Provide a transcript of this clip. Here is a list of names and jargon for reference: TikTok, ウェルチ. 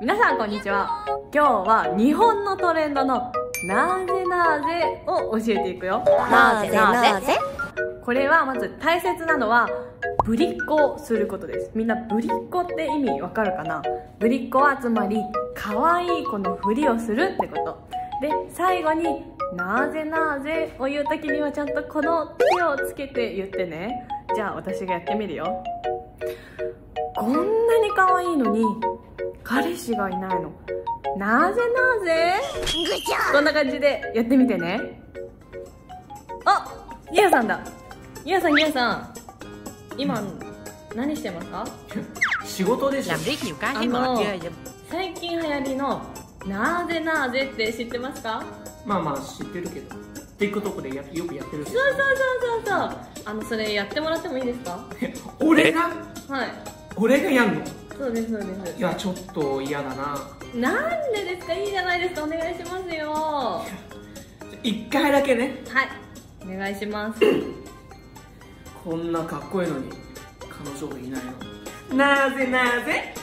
皆さんこんにちは。今日は日本のトレンドのなぜなぜを教えていくよ。なぜなぜ。これはまず大切なのはぶりっ子をすることです。みんなぶりっ子って意味わかるかな？ぶりっ子はつまり可愛い子のふりをするってこと。で、最後になぜなぜを言うときにはちゃんとこの手をつけて言ってね。じゃあ私がやってみるよ。こんなに可愛いのに彼氏がいないの。なぜなぜ？こんな感じでやってみてね。あ、ゆあさんだ。ゆあさん。今何してますか？仕事でしょ。最近流行りのなぜなぜって知ってますか？まあ知ってるけど。TikTok でよくやってる。そう。それやってもらってもいいですか？俺が？はい。俺がやんの？そうです。いやちょっと嫌だな。なんでですか？いいじゃないですか。お願いしますよ。一回だけね。はい。お願いします。こんなかっこいいのに彼女がいないの。なぜなぜ。